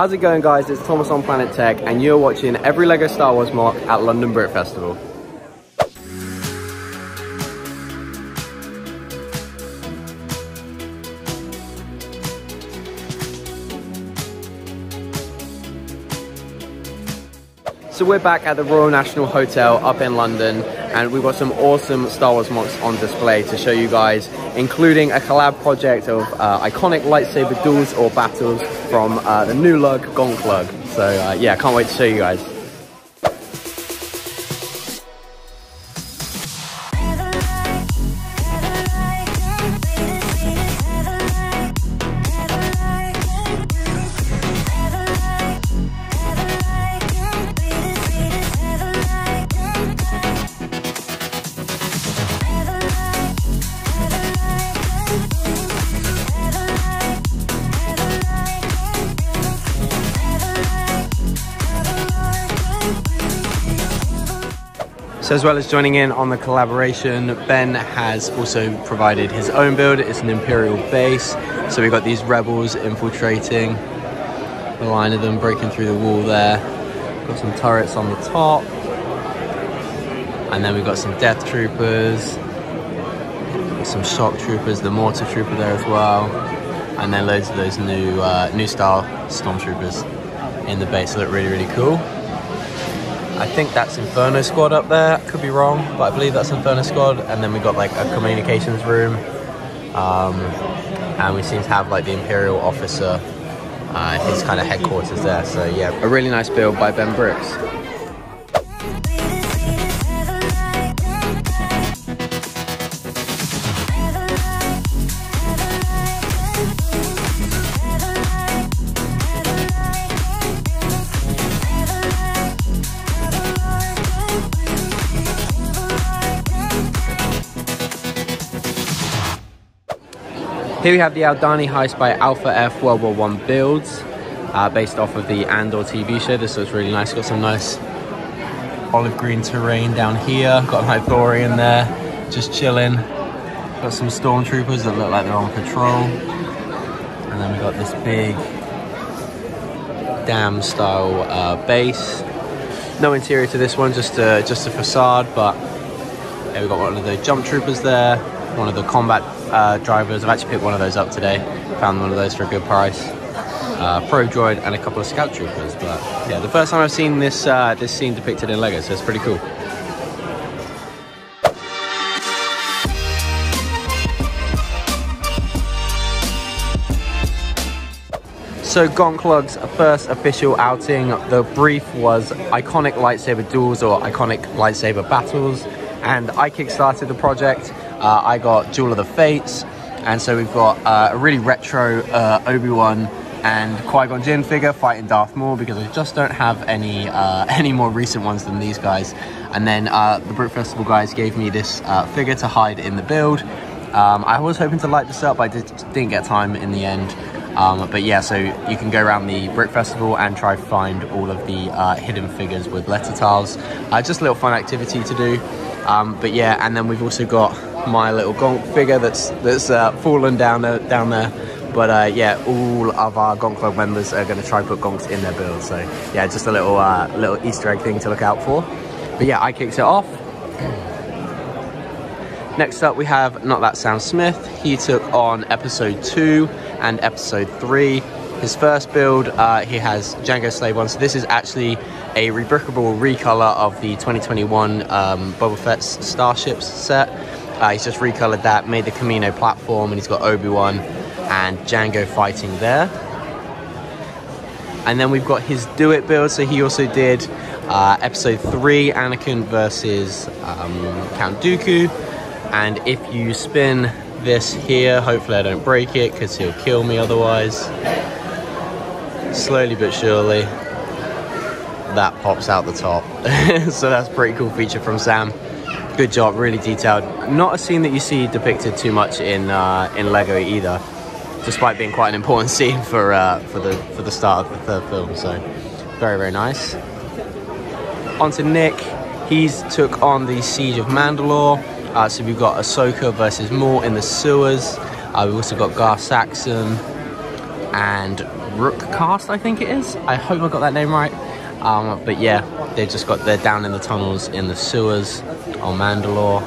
How's it going, guys? It's Thomas on Planet Tech, and you're watching every LEGO Star Wars mock at London Brick Festival. So we're back at the Royal National Hotel up in London, and we've got some awesome Star Wars mocks on display to show you guys, including a collab project of iconic lightsaber duels or battles from the new Lug, Gonk Lug. So yeah, can't wait to show you guys. So as well as joining in on the collaboration, Ben has also provided his own build. It's an Imperial base. So we've got these Rebels infiltrating, the line of them breaking through the wall there. Got some turrets on the top. And then we've got some Death Troopers, got some Shock Troopers, the Mortar Trooper there as well. And then loads of those new style Stormtroopers in the base. They look really, really cool. I think that's Inferno squad up there, could be wrong, but I believe that's Inferno squad. And then we got like a communications room, and we seem to have like the Imperial officer, his kind of headquarters there. So yeah, a really nice build by Ben Brooks. Here we have the Aldani heist by Alpha F World War One builds, based off of the Andor TV show. This looks really nice. Got some nice olive green terrain down here. Got an Hyborian there, just chilling. Got some stormtroopers that look like they're on patrol. And then we got this big dam style base. No interior to this one, just a facade. But yeah, we've got one of the jump troopers there, one of the combat drivers. I've actually picked one of those up today, found one of those for a good price. Pro droid and a couple of scout troopers. But yeah, the first time I've seen this this scene depicted in LEGO, so it's pretty cool. So Gonk Lug's first official outing, the brief was iconic lightsaber duels or iconic lightsaber battles, and I kickstarted the project. I got Jewel of the Fates, and so we've got a really retro Obi-Wan and Qui-Gon Jinn figure fighting Darth Maul, because I just don't have any more recent ones than these guys. And then the Brick Festival guys gave me this figure to hide in the build. I was hoping to light this up, but I didn't get time in the end. But yeah, so you can go around the Brick Festival and try to find all of the hidden figures with letter tiles. Just a little fun activity to do. But yeah, and then we've also got my little Gonk figure that's fallen down there, but yeah, all of our Gonk Club members are going to try and put Gonks in their build. So yeah, just a little little Easter egg thing to look out for. But yeah, I kicked it off. Next up we have notthatsamsmith. He took on episode 2 and episode 3. His first build, he has Django Slave 1. So this is actually a rebrickable recolor of the 2021 Boba Fett's Starships set. He's just recolored that, made the Camino platform, and he's got Obi-Wan and Django fighting there. And then we've got his Do It build. So he also did episode 3, Anakin versus Count Dooku. And if you spin this here, hopefully I don't break it because he'll kill me otherwise. Slowly but surely, that pops out the top. So that's a pretty cool feature from Sam. Good job, really detailed. Not a scene that you see depicted too much in LEGO either, despite being quite an important scene for the start of the third film. So very, very nice. On to Nick. He's took on the Siege of Mandalore. So we've got Ahsoka versus Maul in the sewers. We've also got Gar Saxon and Rookcast, I think it is. I hope I got that name right. But yeah, they're down in the tunnels in the sewers on Mandalore.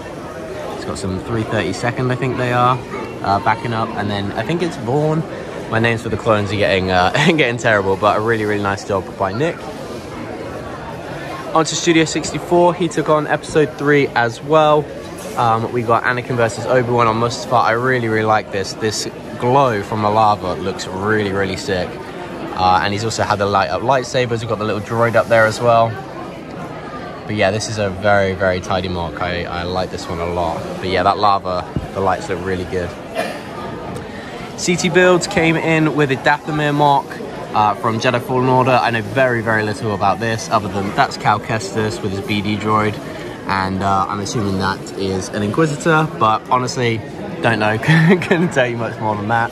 It's got some 332nd, I think they are, backing up. And then I think it's Vaughn. My names for the clones are getting getting terrible, but a really, really nice job by Nick. Onto Studio 64, he took on Episode 3 as well. We got Anakin versus Obi-Wan on Mustafar. I really, really like this. This glow from the lava looks really, really sick. And he's also had the light up lightsabers. We've got the little droid up there as well. But yeah, this is a very, very tidy mock. I like this one a lot. But yeah, that lava, the lights look really good. CT Builds came in with a Dathomir mock from Jedi Fallen Order. I know very, very little about this, other than that's Cal Kestis with his BD droid. And I'm assuming that is an Inquisitor, but honestly, don't know. Couldn't tell you much more than that.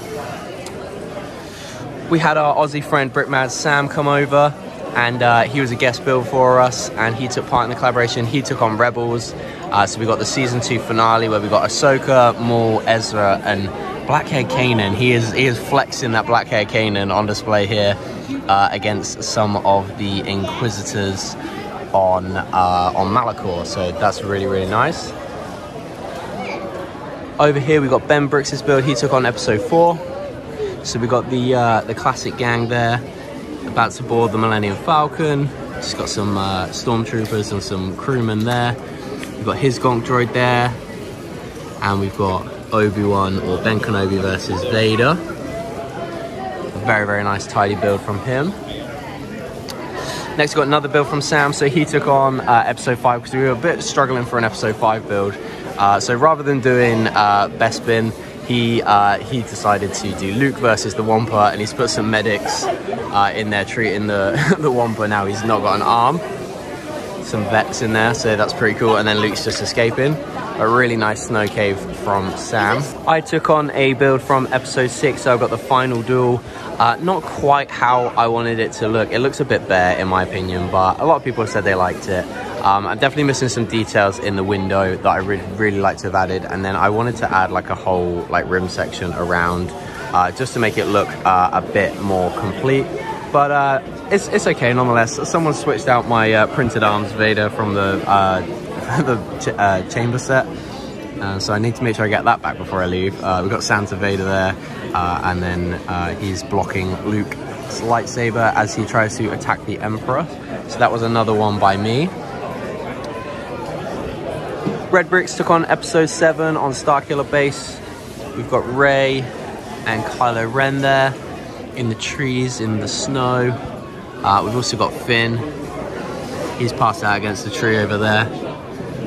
We had our Aussie friend Brickmad Sam come over, and he was a guest build for us, and he took part in the collaboration. He took on Rebels, so we got the season 2 finale where we got Ahsoka, Maul, Ezra, and Black-haired Kanan. He is flexing that black-haired Kanan on display here against some of the Inquisitors on Malachor, so that's really, really nice. Over here we got Ben Brooks' build. He took on Episode 4. So we got the classic gang there, about to board the Millennium Falcon. Just got some stormtroopers and some crewmen there. We've got his Gonk droid there, and we've got Obi-Wan or Ben Kenobi versus Vader. A very, very nice tidy build from him. Next we got another build from Sam, so he took on Episode 5 because we were a bit struggling for an Episode 5 build. So rather than doing Bespin, he decided to do Luke versus the Wampa, and he's put some medics in there treating the Wampa. Now he's not got an arm. Some vets in there, so that's pretty cool. And then Luke's just escaping. A really nice snow cave from Sam. I took on a build from Episode 6, so I've got the final duel. Not quite how I wanted it to look. It looks a bit bare in my opinion, but a lot of people have said they liked it. I'm definitely missing some details in the window that I really like to have added, and then I wanted to add like a whole like rim section around just to make it look a bit more complete. But it's okay nonetheless. Someone switched out my printed arms Vader from the chamber set, so I need to make sure I get that back before I leave. We've got Santa Vader there, and then he's blocking Luke's lightsaber as he tries to attack the Emperor. So that was another one by me. Red Bricks took on Episode 7 on Starkiller Base. We've got Rey and Kylo Ren there in the trees, in the snow. We've also got Finn. He's passed out against the tree over there.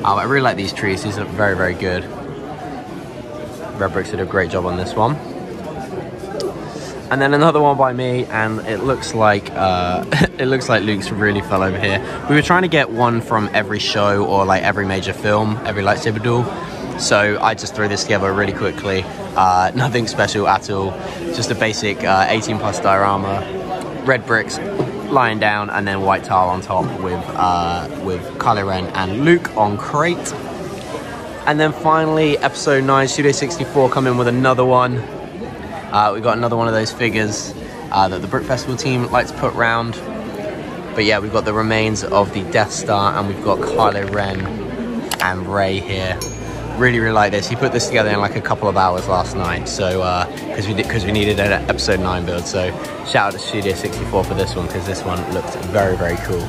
I really like these trees. These look very, very good. Red Bricks did a great job on this one. And then another one by me, and it looks like Luke's really fell over here. We were trying to get one from every show or like every major film, every lightsaber duel. So I just threw this together really quickly. Nothing special at all. Just a basic 18+ diorama, Red Bricks lying down, and then white tile on top with Kylo Ren and Luke on crate. And then finally, Episode 9, Studio 64 come in with another one. We got another one of those figures that the Brick Festival team likes to put round. But yeah, we've got the remains of the Death Star, and we've got Kylo Ren and Rey here. Really, really like this. He put this together in like a couple of hours last night, so because we needed an Episode 9 build. So shout out to Studio 64 for this one, because this one looked very, very cool.